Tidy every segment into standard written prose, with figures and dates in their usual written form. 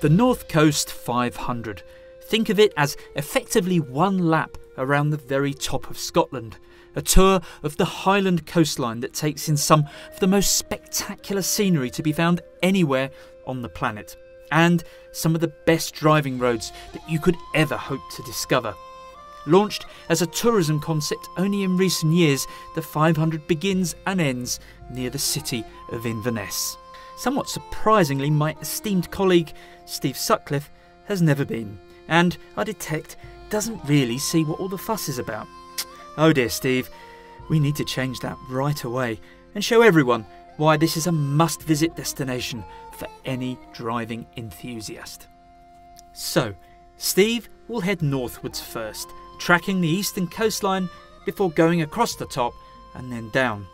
The North Coast 500. Think of it as effectively one lap around the very top of Scotland. A tour of the Highland coastline that takes in some of the most spectacular scenery to be found anywhere on the planet, and some of the best driving roads that you could ever hope to discover. Launched as a tourism concept only in recent years, the 500 begins and ends near the city of Inverness. Somewhat surprisingly, my esteemed colleague Steve Sutcliffe has never been, and I detect doesn't really see what all the fuss is about. Oh dear, Steve, we need to change that right away and show everyone why this is a must-visit destination for any driving enthusiast. So, Steve will head northwards first, tracking the eastern coastline before going across the top and then down.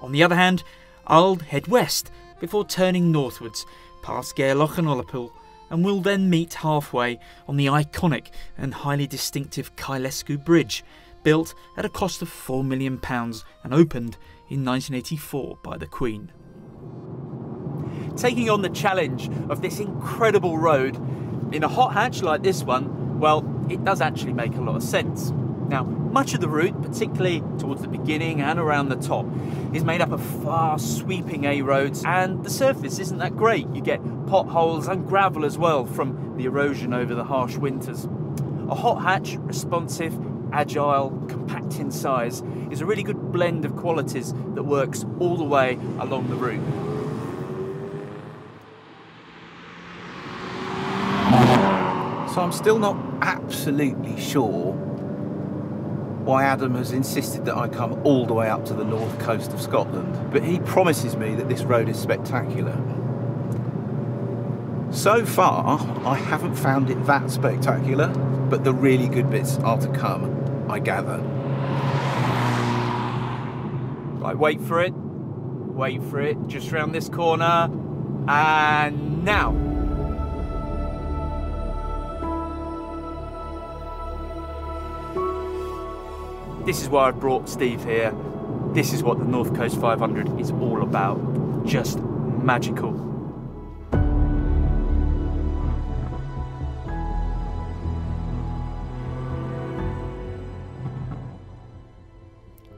On the other hand, I'll head west before turning northwards past Gairloch and Ullapool, and we'll then meet halfway on the iconic and highly distinctive Kyle of Skye Bridge, built at a cost of £4 million and opened in 1984 by the Queen. Taking on the challenge of this incredible road in a hot hatch like this one, well, it does actually make a lot of sense. Now, much of the route, particularly towards the beginning and around the top, is made up of fast sweeping A roads, and the surface isn't that great. You get potholes and gravel as well from the erosion over the harsh winters. A hot hatch, responsive, agile, compact in size, is a really good blend of qualities that works all the way along the route. So I'm still not absolutely sure why Adam has insisted that I come all the way up to the north coast of Scotland, but he promises me that this road is spectacular. So far, I haven't found it that spectacular, but the really good bits are to come, I gather. Right, wait for it, just round this corner, and now! This is why I've brought Steve here. This is what the North Coast 500 is all about. Just magical.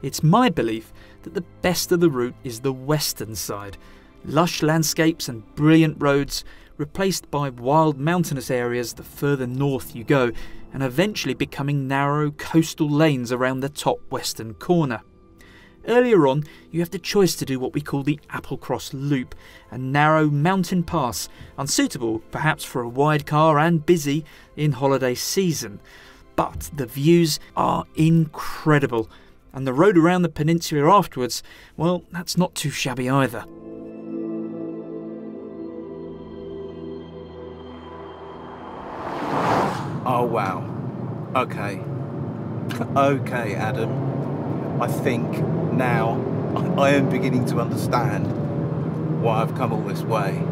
It's my belief that the best of the route is the western side. Lush landscapes and brilliant roads replaced by wild mountainous areas the further north you go, and eventually becoming narrow coastal lanes around the top western corner. Earlier on, you have the choice to do what we call the Applecross Loop, a narrow mountain pass, unsuitable perhaps for a wide car and busy in holiday season. But the views are incredible. And the road around the peninsula afterwards, well, that's not too shabby either. Oh, wow. Okay. Okay, Adam. I think now I am beginning to understand why I've come all this way.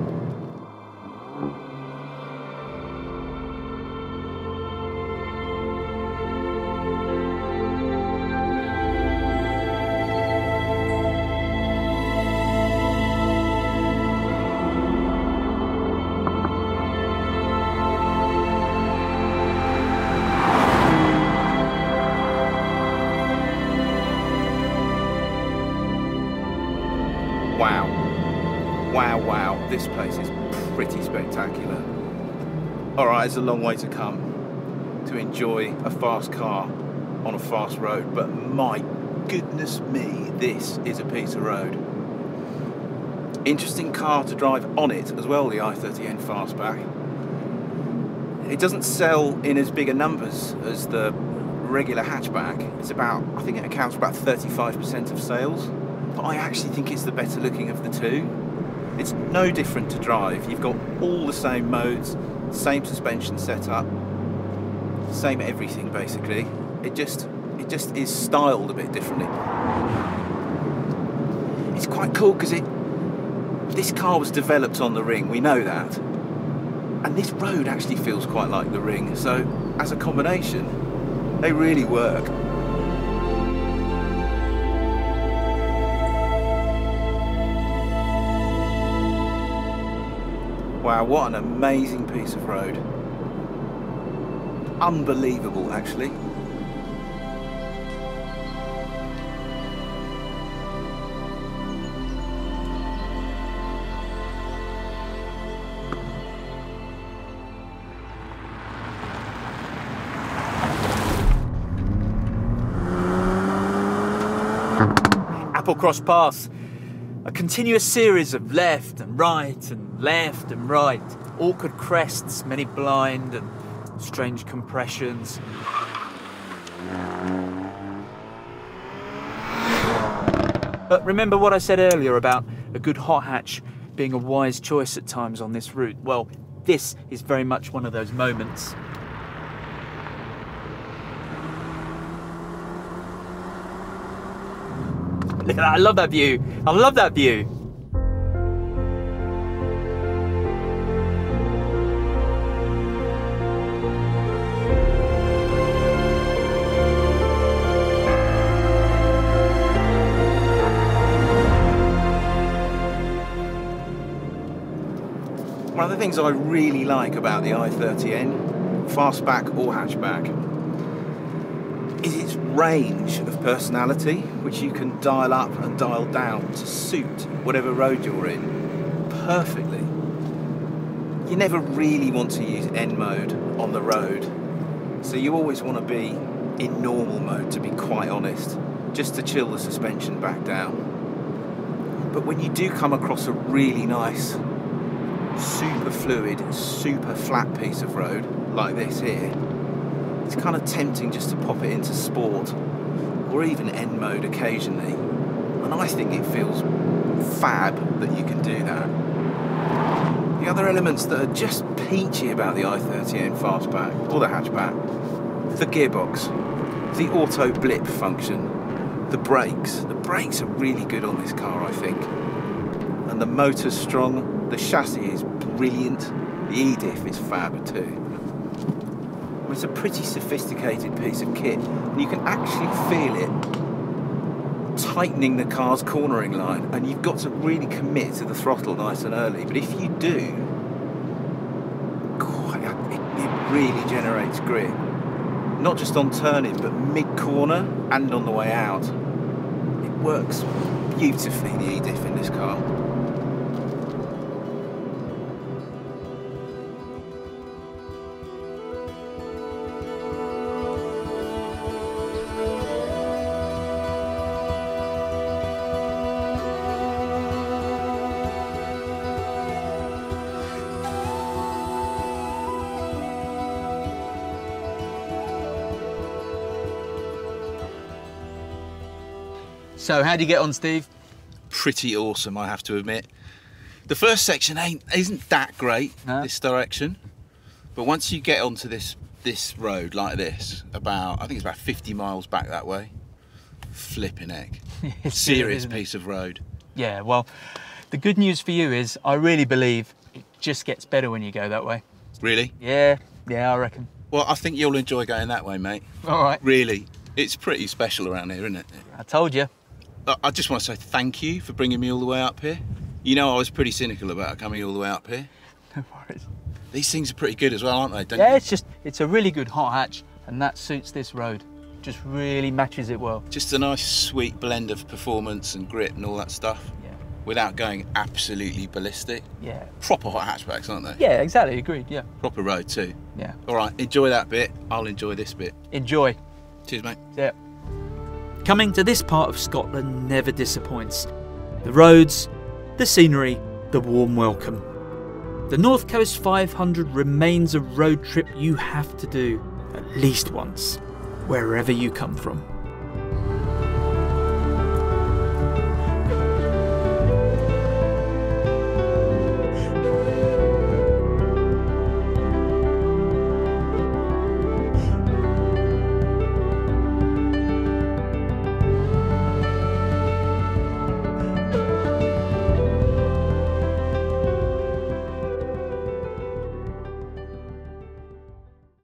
Wow, this place is pretty spectacular. All right, it's a long way to come to enjoy a fast car on a fast road, but my goodness me, this is a piece of road. Interesting car to drive on it as well, the i30N Fastback. It doesn't sell in as big a numbers as the regular hatchback. It's about, I think it accounts for about 35% of sales. But I actually think it's the better looking of the two. It's no different to drive. You've got all the same modes, same suspension setup, same everything basically. It just is styled a bit differently. It's quite cool because this car was developed on the Ring, we know that. And this road actually feels quite like the Ring, so as a combination, they really work. Wow, what an amazing piece of road. Unbelievable, actually. Applecross Pass, a continuous series of left and right and left and right, awkward crests, many blind and strange compressions. But remember what I said earlier about a good hot hatch being a wise choice at times on this route. Well, this is very much one of those moments. Look at that, I love that view. I love that view. One of the things I really like about the i30N, fastback or hatchback, is its range of personality, which you can dial up and dial down to suit whatever road you're in perfectly. You never really want to use N mode on the road, so you always want to be in normal mode, to be quite honest, just to chill the suspension back down. But when you do come across a really nice, super fluid, super flat piece of road like this here, it's kind of tempting just to pop it into sport or even N mode occasionally, and I think it feels fab that you can do that. The other elements that are just peachy about the i30N Fastback or the hatchback: the gearbox, the auto blip function, the brakes. The brakes are really good on this car, I think, and the motor's strong, the chassis is brilliant, the E-diff is fab too. It's a pretty sophisticated piece of kit, and you can actually feel it tightening the car's cornering line, and you've got to really commit to the throttle nice and early. But if you do, it really generates grip, not just on turning but mid-corner and on the way out. It works beautifully, the E-diff in this car. So how do you get on, Steve? Pretty awesome, I have to admit. The first section isn't that great, no. This direction, but once you get onto this road like this, I think it's about 50 miles back that way, flipping egg. Serious piece of road. Yeah, well, the good news for you is I really believe it just gets better when you go that way. Really? Yeah, yeah, I reckon. Well, I think you'll enjoy going that way, mate. All right. Really, it's pretty special around here, isn't it? I told you. I just want to say thank you for bringing me all the way up here. You know, I was pretty cynical about coming all the way up here. No worries. These things are pretty good as well, aren't they? Don't you? It's just, it's a really good hot hatch, and that suits this road. Just really matches it well. Just a nice, sweet blend of performance and grip and all that stuff. Yeah. Without going absolutely ballistic. Yeah. Proper hot hatchbacks, aren't they? Yeah, exactly. Agreed, yeah. Proper road too. Yeah. All right, enjoy that bit. I'll enjoy this bit. Enjoy. Cheers, mate. Yeah. Coming to this part of Scotland never disappoints. The roads, the scenery, the warm welcome. The North Coast 500 remains a road trip you have to do at least once, wherever you come from.